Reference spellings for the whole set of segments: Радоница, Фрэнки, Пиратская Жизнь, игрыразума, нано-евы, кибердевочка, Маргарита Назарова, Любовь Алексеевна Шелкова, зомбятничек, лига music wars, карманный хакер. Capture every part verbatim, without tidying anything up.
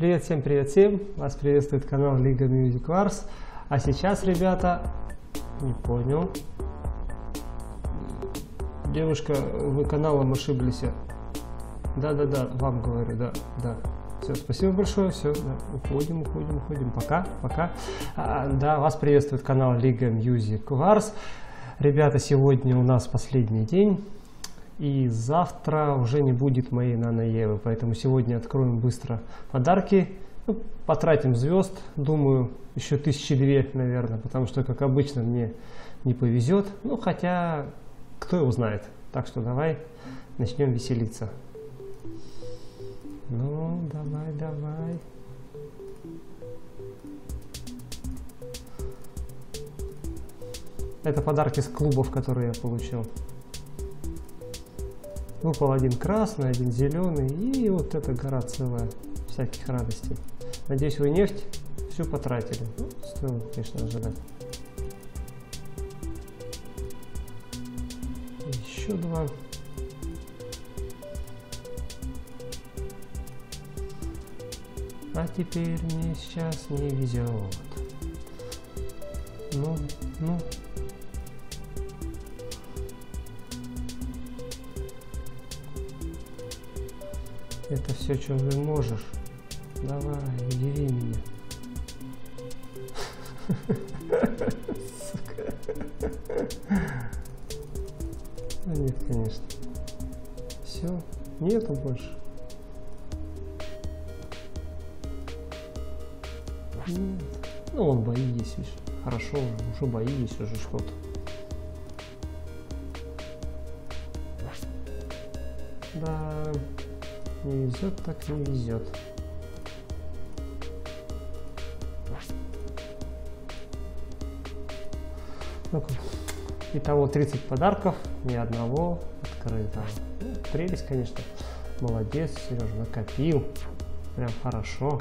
Привет всем, привет всем! Вас приветствует канал Лига Music Wars. А сейчас, ребята, не понял. Девушка, вы каналом ошиблись. Да-да-да, вам говорю, да, да. Все, спасибо большое, все, да, уходим, уходим, уходим, пока, пока. А, да, вас приветствует канал Лига Music Wars. Ребята, сегодня у нас последний день. И завтра уже не будет моей нано-евы, поэтому сегодня откроем быстро подарки, ну, потратим звезд, думаю, еще тысячи две, наверное, потому что, как обычно, мне не повезет, ну, хотя, кто его знает, так что давай начнем веселиться. Ну, давай, давай. Это подарки с клубов, которые я получил. Выпал один красный, один зеленый, и вот эта гора целая всяких радостей. Надеюсь, вы нефть всю потратили. Ну, стоило, конечно, ожидать. Еще два. А теперь мне сейчас не везет. Ну, ну. Это все, что ты можешь. Давай, удиви меня. Сука. А нет, конечно. Все, нету больше. Нет. Ну, он бои есть, видишь. Хорошо, уже бои есть, уже что-то. Да. Не везет, так не везет. Ну, итого тридцать подарков, ни одного открытого. Ну, прелесть, конечно. Молодец, Сережа, накопил. Прям хорошо.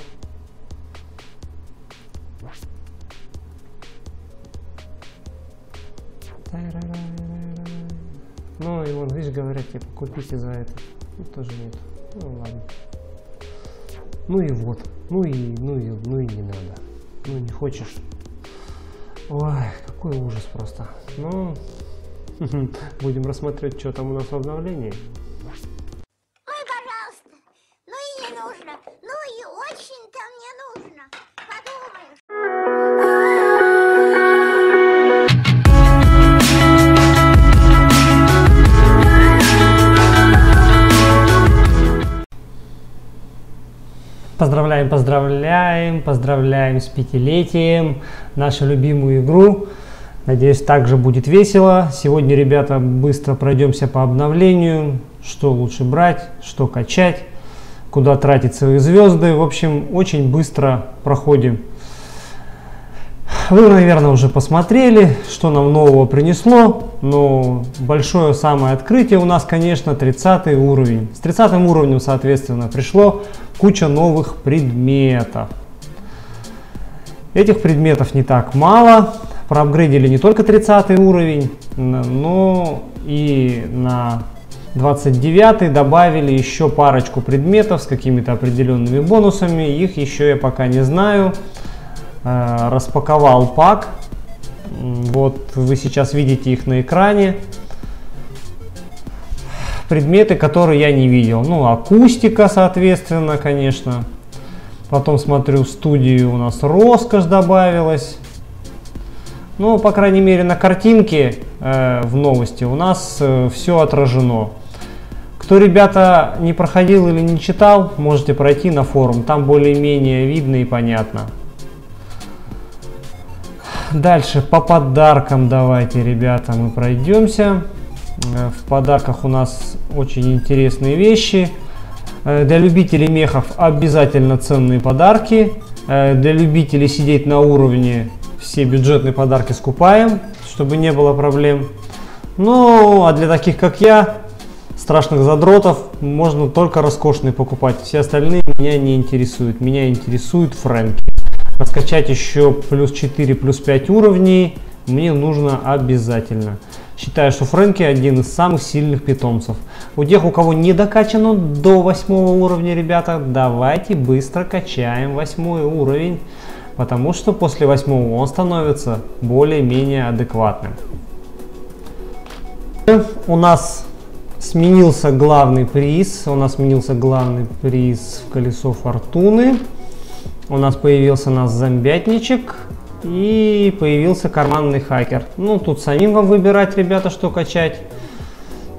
Ну и вон, видишь, говорят, типа, купите за это. Ну, тоже нет. Ну ладно. Ну и вот. Ну и, ну и, ну и не надо. Ну не хочешь. Ой, какой ужас просто. Ну, будем рассматривать, что там у нас в обновлении. Ой, пожалуйста. Ну и не нужно. Ну и очень-то мне нужно. Подумаешь. Поздравляем, поздравляем, поздравляем с пятилетием нашу любимую игру. Надеюсь, также будет весело. Сегодня, ребята, быстро пройдемся по обновлению. Что лучше брать, что качать, куда тратить свои звезды. В общем, очень быстро проходим. Вы, наверное, уже посмотрели, что нам нового принесло. Но большое самое открытие у нас, конечно, тридцатый уровень. С тридцатым уровнем, соответственно, пришло куча новых предметов. Этих предметов не так мало. Проапгрейдили не только тридцатый уровень, но и на двадцать девятый добавили еще парочку предметов с какими-то определенными бонусами. Их еще я пока не знаю. Распаковал пак. Вот вы сейчас видите их на экране. Предметы, которые я не видел. Ну, акустика, соответственно, конечно. Потом смотрю, в студию у нас роскошь добавилась. Ну, по крайней мере, на картинке э, в новости у нас э, все отражено. Кто, ребята, не проходил или не читал, можете пройти на форум. Там более-менее видно и понятно. Дальше по подаркам давайте, ребята, мы пройдемся. В подарках у нас очень интересные вещи. Для любителей мехов обязательно ценные подарки. Для любителей сидеть на уровне все бюджетные подарки скупаем, чтобы не было проблем. Ну, а для таких, как я, страшных задротов, можно только роскошные покупать. Все остальные меня не интересуют. Меня интересует Фрэнки. Раскачать еще плюс четыре, плюс пять уровней мне нужно обязательно. Считаю, что Фрэнки один из самых сильных питомцев. У тех, у кого не докачано до восьмого уровня, ребята, давайте быстро качаем восьмой уровень, потому что после восьмого он становится более-менее адекватным. У нас сменился главный приз, у нас сменился главный приз в колесо фортуны. У нас появился наш зомбятничек и появился карманный хакер. Ну, тут самим вам выбирать, ребята, что качать.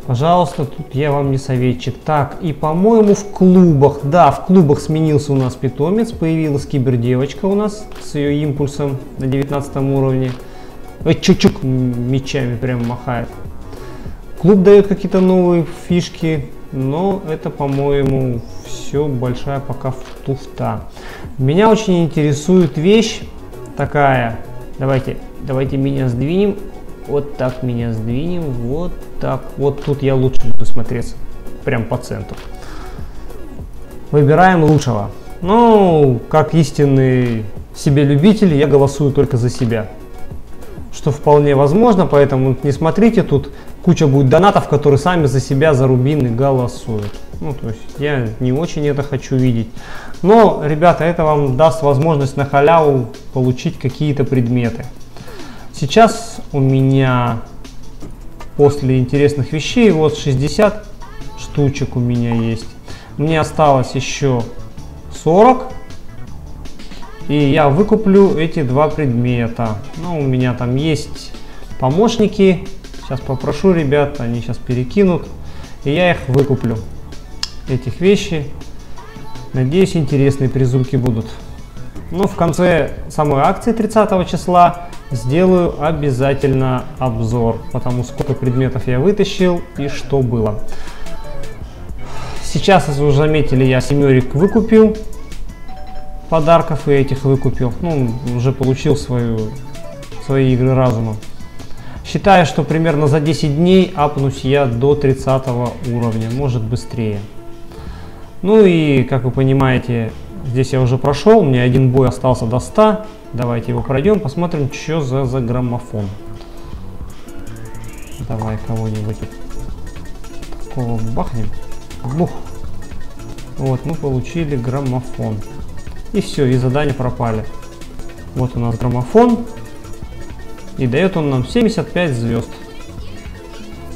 Пожалуйста, тут я вам не советчик. Так, и, по-моему, в клубах. Да, в клубах сменился у нас питомец. Появилась кибердевочка у нас с ее импульсом на девятнадцатом уровне. Ой, чук-чук, мечами прям махает. Клуб дает какие-то новые фишки, но это, по-моему, все большая пока туфта. Меня очень интересует вещь такая. Давайте, давайте меня сдвинем. Вот так меня сдвинем. Вот так. Вот тут я лучше буду смотреться. Прям по центру. Выбираем лучшего. Ну, как истинный себе любитель, я голосую только за себя. Что вполне возможно, поэтому не смотрите, тут куча будет донатов, которые сами за себя, за рубины голосуют. Ну, то есть я не очень это хочу видеть. Но, ребята, это вам даст возможность на халяву получить какие-то предметы. Сейчас у меня после интересных вещей вот шестьдесят штучек у меня есть. Мне осталось еще сорок. И я выкуплю эти два предмета. Ну, у меня там есть помощники. Сейчас попрошу ребят, они сейчас перекинут. И я их выкуплю. Этих вещи. Надеюсь, интересные призульки будут. Но в конце самой акции тридцатого числа сделаю обязательно обзор. Потому сколько предметов я вытащил и что было. Сейчас, если вы заметили, я семерик выкупил. Подарков и этих выкупил. Ну, уже получил свою, свои игры разума. Считаю, что примерно за десять дней апнусь я до тридцатого уровня. Может, быстрее. Ну и, как вы понимаете, здесь я уже прошел. У меня один бой остался до ста. Давайте его пройдем, посмотрим, что за, за граммофон. Давай кого-нибудь такого бахнем. Бух. Вот, мы получили граммофон. И все, и задания пропали. Вот у нас граммофон. И дает он нам семьдесят пять звезд.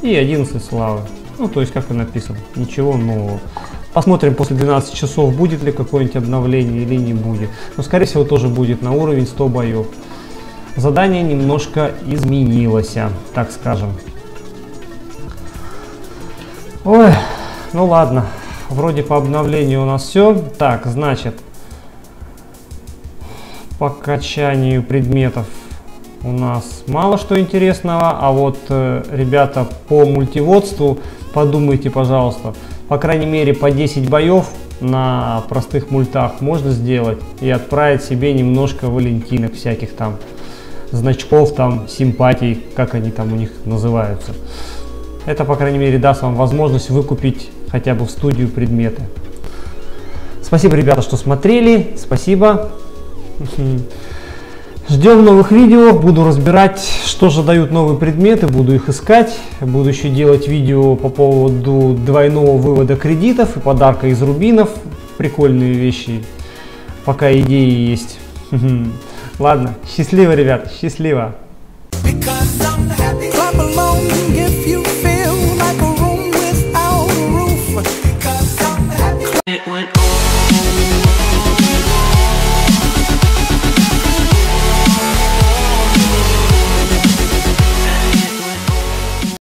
И одиннадцать славы. Ну, то есть, как и написано, ничего нового. Посмотрим после двенадцати часов, будет ли какое-нибудь обновление или не будет. Но, скорее всего, тоже будет на уровень сто боев. Задание немножко изменилось, так скажем. Ой, ну ладно. Вроде по обновлению у нас все. Так, значит... По качанию предметов у нас мало что интересного, а вот, ребята, по мультиводству подумайте, пожалуйста. По крайней мере, по десять боев на простых мультах можно сделать и отправить себе немножко валентинок всяких там, значков там, симпатий, как они там у них называются. Это, по крайней мере, даст вам возможность выкупить хотя бы в студию предметы. Спасибо, ребята, что смотрели, спасибо. Ждем новых видео, буду разбирать, что же дают новые предметы, буду их искать, буду еще делать видео по поводу двойного вывода кредитов и подарка из рубинов, прикольные вещи, пока идеи есть. Ладно, счастливо, ребят, счастливо!